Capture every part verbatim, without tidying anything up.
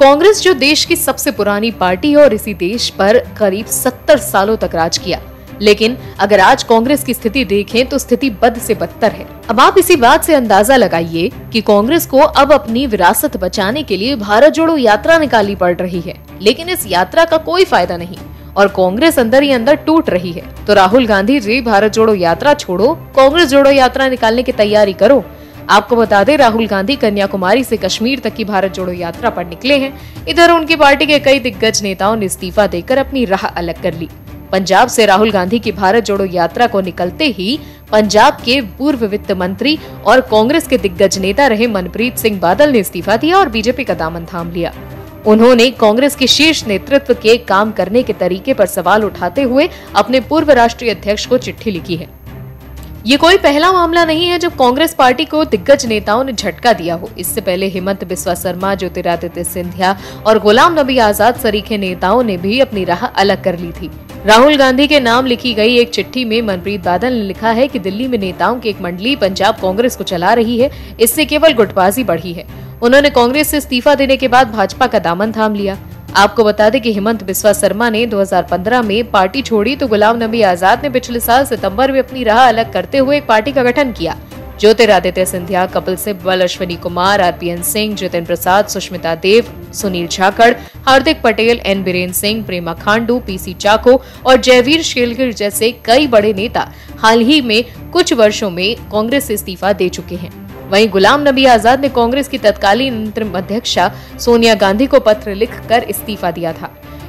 कांग्रेस जो देश की सबसे पुरानी पार्टी है और इसी देश पर करीब सत्तर सालों तक राज किया, लेकिन अगर आज कांग्रेस की स्थिति देखें तो स्थिति बद से बदतर है। अब आप इसी बात से अंदाजा लगाइए कि कांग्रेस को अब अपनी विरासत बचाने के लिए भारत जोड़ो यात्रा निकालनी पड़ रही है, लेकिन इस यात्रा का कोई फायदा नहीं और कांग्रेस अंदर ही अंदर टूट रही है। तो राहुल गांधी जी, भारत जोड़ो यात्रा छोड़ो, कांग्रेस जोड़ो यात्रा निकालने की तैयारी करो। आपको बता दें, राहुल गांधी कन्याकुमारी से कश्मीर तक की भारत जोड़ो यात्रा पर निकले हैं। इधर उनकी पार्टी के कई दिग्गज नेताओं ने इस्तीफा देकर अपनी राह अलग कर ली। पंजाब से राहुल गांधी की भारत जोड़ो यात्रा को निकलते ही पंजाब के पूर्व वित्त मंत्री और कांग्रेस के दिग्गज नेता रहे मनप्रीत सिंह बादल ने इस्तीफा दिया और बीजेपी का दामन थाम लिया। उन्होंने कांग्रेस के शीर्ष नेतृत्व के काम करने के तरीके पर सवाल उठाते हुए अपने पूर्व राष्ट्रीय अध्यक्ष को चिट्ठी लिखी है। ये कोई पहला मामला नहीं है जब कांग्रेस पार्टी को दिग्गज नेताओं ने झटका दिया हो। इससे पहले हिमंता बिस्वा सरमा, ज्योतिरादित्य सिंधिया और गुलाम नबी आजाद सरीखे नेताओं ने भी अपनी राह अलग कर ली थी। राहुल गांधी के नाम लिखी गई एक चिट्ठी में मनप्रीत बादल ने लिखा है कि दिल्ली में नेताओं की एक मंडली पंजाब कांग्रेस को चला रही है, इससे केवल गुटबाजी बढ़ी है। उन्होंने कांग्रेस से इस्तीफा देने के बाद भाजपा का दामन थाम लिया। आपको बता दें कि हिमंता बिस्वा सरमा ने दो हज़ार पंद्रह में पार्टी छोड़ी तो गुलाम नबी आजाद ने पिछले साल सितंबर में अपनी राह अलग करते हुए एक पार्टी का गठन किया। Jyotiraditya Scindia, Kapil Sibal, Ashwani Kumar, R P N Singh, Jitin Prasada, Sushmita Dev, Sunil Jakhar, Hardik Patel, N Birendra Singh, Prema Khandu, P C Chacko और जयवीर शेलगिर जैसे कई बड़े नेता हाल ही में कुछ वर्षों में कांग्रेस से इस्तीफा दे चुके हैं। वहीं गुलाम नबी आजाद ने कांग्रेस की तत्कालीन अंतरिम अध्यक्षा सोनिया गांधी को पत्र लिखकर इस्तीफा दिया था।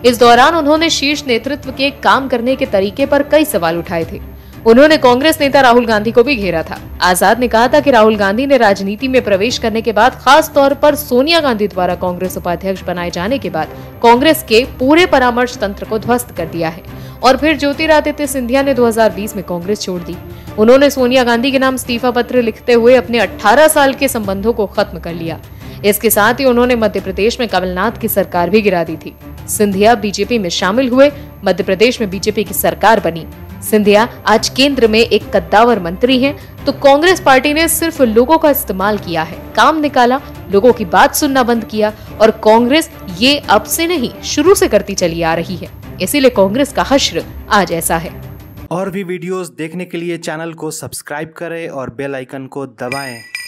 इस दौरान उन्होंने शीर्ष नेतृत्व के काम करने के तरीके पर कई सवाल उठाए थे। उन्होंने कांग्रेस नेता राहुल गांधी को भी घेरा था। आजाद ने कहा था कि राहुल गांधी ने राजनीति में प्रवेश करने के बाद, खास तौर पर सोनिया गांधी द्वारा कांग्रेस उपाध्यक्ष बनाए जाने के बाद, कांग्रेस के पूरे परामर्श तंत्र को ध्वस्त कर दिया है। और फिर ज्योतिरादित्य सिंधिया ने दो हज़ार बीस में कांग्रेस छोड़ दी। उन्होंने सोनिया गांधी के नाम इस्तीफा पत्र लिखते हुए अपने अठारह साल के संबंधों को खत्म कर लिया। इसके साथ ही उन्होंने मध्य प्रदेश में कमलनाथ की सरकार भी गिरा दी थी। सिंधिया बीजेपी में शामिल हुए, मध्य प्रदेश में बीजेपी की सरकार बनी। सिंधिया आज केंद्र में एक कद्दावर मंत्री हैं, तो कांग्रेस पार्टी ने सिर्फ लोगों का इस्तेमाल किया है, काम निकाला, लोगों की बात सुनना बंद किया। और कांग्रेस ये अब से नहीं, शुरू से करती चली आ रही है, इसीलिए कांग्रेस का हश्र आज ऐसा है। और भी वीडियोस देखने के लिए चैनल को सब्सक्राइब करें और बेल आइकन को दबाएं।